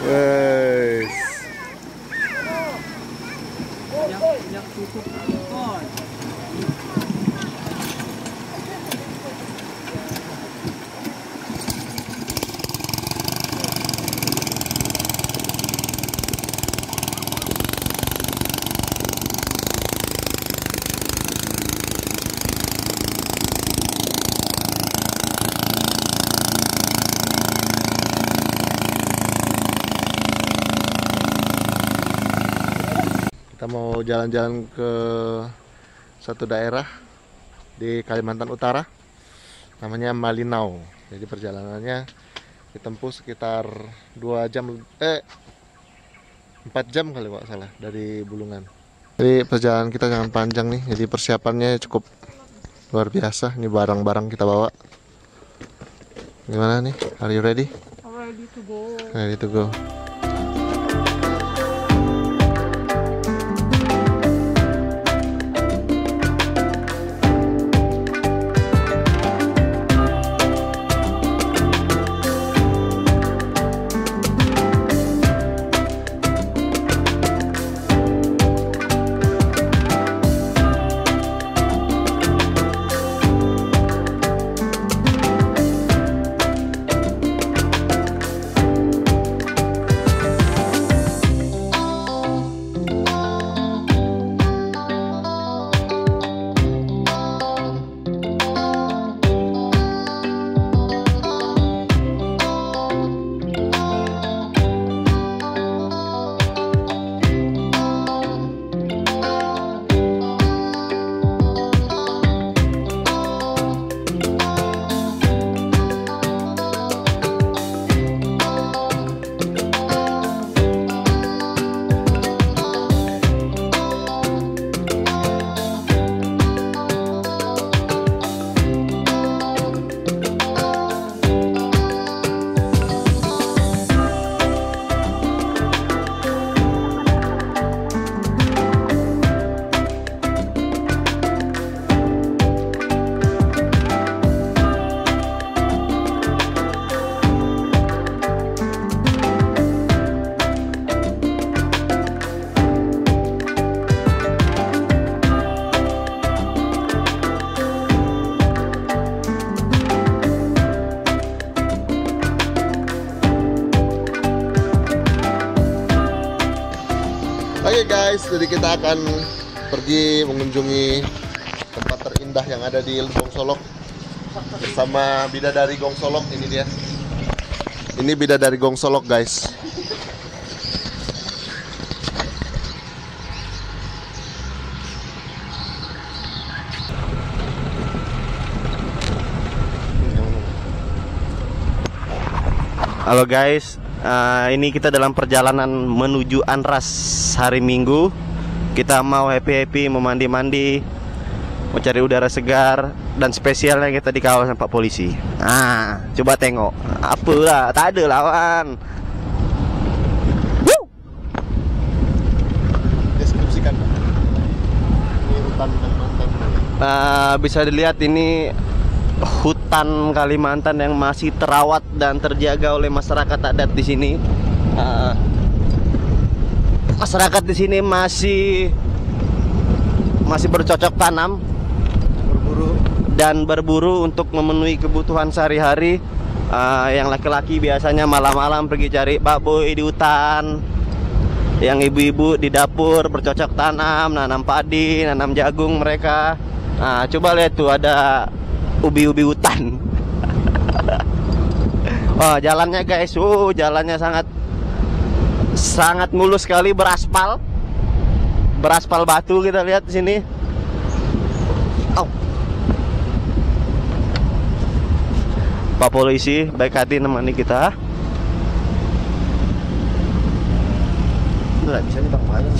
Wes. Yang tutup ikon. Kita mau jalan-jalan ke satu daerah di Kalimantan Utara, namanya Malinau. Jadi perjalanannya ditempuh sekitar 4 jam kali nggak salah dari Bulungan. Jadi perjalanan kita jangan panjang nih, jadi persiapannya cukup luar biasa. Ini barang-barang kita bawa. Gimana nih? Are you ready? I'm ready to go. Ready to go. Oke guys, jadi kita akan pergi mengunjungi tempat terindah yang ada di Gong Solok bersama bidadari Gong Solok. Ini dia. Ini bidadari Gong Solok guys. Halo guys. Ini kita dalam perjalanan menuju Anras hari Minggu. Kita mau happy-happy, mau mandi-mandi, mau cari udara segar. Dan spesialnya kita di kawasan Pak Polisi. Nah, coba tengok. Apalah, tak ada lawan. Woo! Deskripsikan. Ini hutan Kalimantan. Bisa dilihat ini hutan Kalimantan yang masih terawat dan terjaga oleh masyarakat adat di sini. Masyarakat di sini masih bercocok tanam, berburu untuk memenuhi kebutuhan sehari-hari. Yang laki-laki biasanya malam-malam pergi cari baboy di hutan, yang ibu-ibu di dapur bercocok tanam, nanam padi, nanam jagung mereka. Nah, coba lihat tuh ada ubi-ubi hutan. Oh, jalannya guys, jalannya sangat mulus sekali, beraspal batu. Kita lihat di sini. Pak Polisi baik hati nemani kita. Nggak bisa ditang banyak.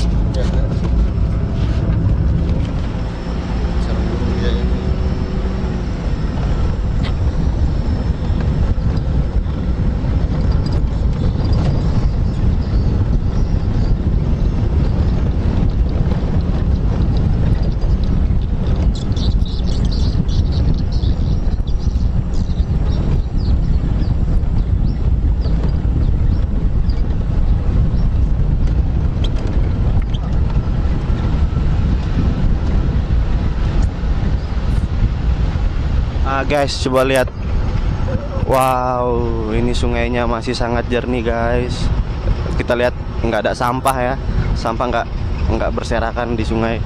Nah guys, coba lihat. Wow, ini sungainya masih sangat jernih guys. Kita lihat nggak ada sampah ya, sampah nggak berserakan di sungai.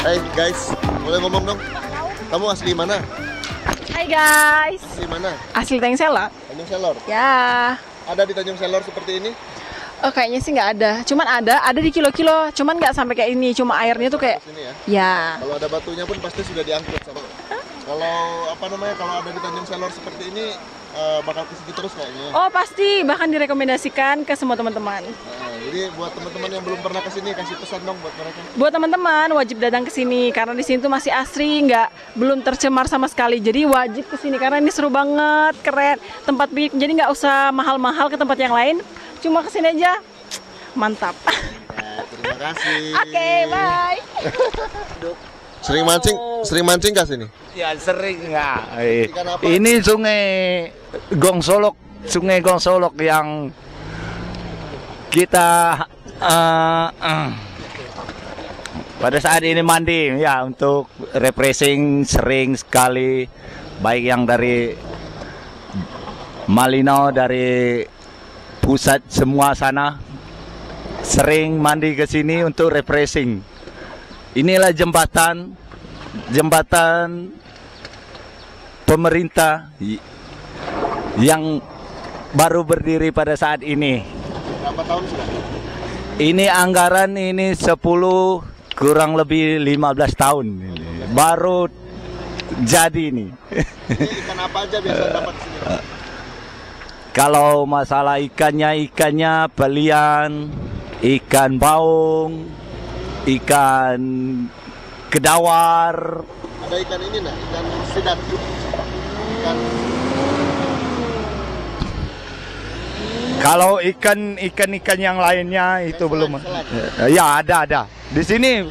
Hai guys, boleh ngomong dong? Kamu asli mana? Hai guys. Asli mana? Asli Tanjung Selor. Tanjung Selor? Ya. Ada di Tanjung Selor seperti ini? Oh kayaknya sih nggak ada. Cuman ada di kilo-kilo. Cuman nggak sampai kayak ini. Cuma airnya tuh kayak. Sini ya? Ya. Kalau ada batunya pun pasti sudah diangkut sama. Kalau apa namanya? Kalau ada di Tanjung Selor seperti ini, bakal kesini terus kayaknya. Oh pasti. Bahkan direkomendasikan ke semua teman-teman. Jadi buat teman-teman yang belum pernah kesini, kasih pesan dong buat mereka. Buat teman-teman wajib datang ke sini karena di sini tuh masih asri, belum tercemar sama sekali. Jadi wajib ke sini karena ini seru banget, keren. Tempat jadi nggak usah mahal-mahal ke tempat yang lain, cuma ke sini aja. Mantap. Ya, terima kasih. Oke, bye. Sering mancing ke sini? Ya sering nggak. Ini sungai Gong Solok, yang kita pada saat ini mandi ya untuk refreshing. Sering sekali baik yang dari Malinau, dari pusat semua sana sering mandi ke sini untuk refreshing. Inilah jembatan pemerintah yang baru berdiri pada saat ini. Berapa tahun sudah? Ini anggaran ini 10 kurang lebih 15 tahun. Baru jadi ini. Ini ikan apa aja biasa dapat di sini? Kalau masalah ikannya belian, ikan baung, ikan kedawar. Ada ikan ini nah, ikan sedap. Kalau ikan yang lainnya itu belum. Ya ada di sini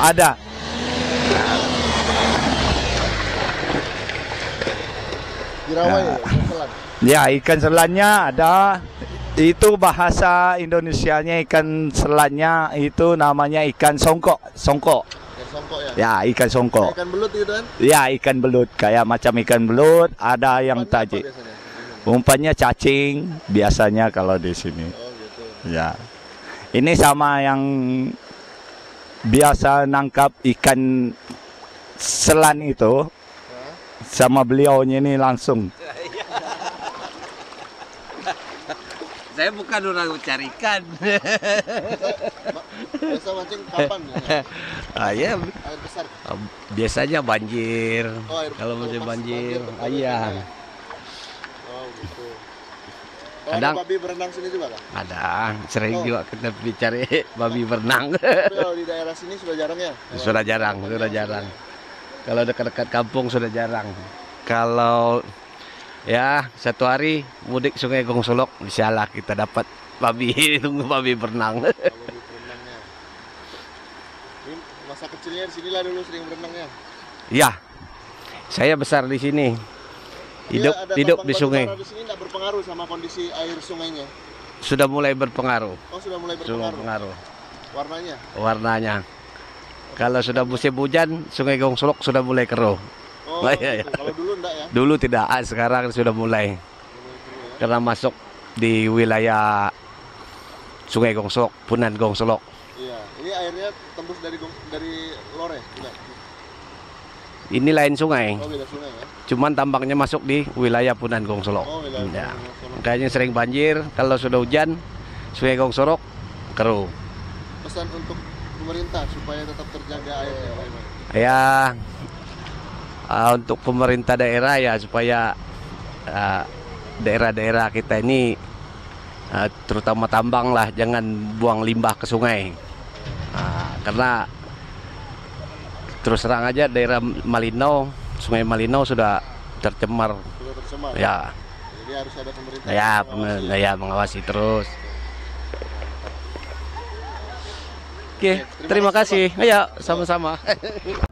ada. Ya ikan selannya ada. Itu bahasa Indonesianya ikan selannya itu namanya ikan songkok. Ya ikan songkok. Ikan belut gitu kan? Ya ikan belut kayak macam ikan belut ada yang tajik. Umpannya cacing biasanya kalau di sini. Oh, gitu. Ya. Ini sama yang biasa nangkap ikan selan itu. Hah? Sama beliaunya ini langsung. Saya bukan orang cari ikan. Biasa mancing kapan? Ya? Air besar. Biasanya banjir. Oh, kalau musim banjir. Iya. Gitu. Kadang ada babi berenang sini juga Pak? Ada, sering juga kita dicari babi berenang. Tapi kalau di daerah sini sudah jarang ya? Sudah jarang, sudah jarang. Kalau dekat-dekat kampung sudah jarang. Kalau ya satu hari mudik Sungai Gong Solok, insyaallah kita dapat babi, tunggu babi berenang. Masa kecilnya di sinilah dulu sering berenang ya? Iya, saya besar di sini. Hidup di sungai. Di sini tidak berpengaruh sama kondisi air sungainya. Sudah mulai berpengaruh. Oh, sudah mulai berpengaruh. Warnanya? Warnanya. Oh, kalau sudah musim hujan, Sungai Gong Solok sudah mulai keruh. Oh, ya, gitu. Ya. Kalau dulu enggak ya? Dulu tidak, sekarang sudah mulai. Keruh, ya? Karena masuk di wilayah Sungai Gong Solok, Punan Gong Solok. Iya, ini airnya tembus dari Lore, tidak? Ini lain sungai, oh, beda sungai ya? Cuman tambangnya masuk di wilayah Punan Gong Solok. Oh, ya. Kayaknya sering banjir, kalau sudah hujan, Sungai Gong Solok keruh. Pesan untuk pemerintah supaya tetap terjaga airnya, Pak? Ya, untuk pemerintah daerah ya supaya daerah-daerah kita ini, terutama tambang lah, jangan buang limbah ke sungai, karena terus terang aja daerah Malinau, Sungai Malinau sudah tercemar. Sudah tercemar. Ya. Jadi harus ada pemerintah. Ya, mengawasi, ya, mengawasi terus. Oke, terima kasih. Ayo, sama-sama.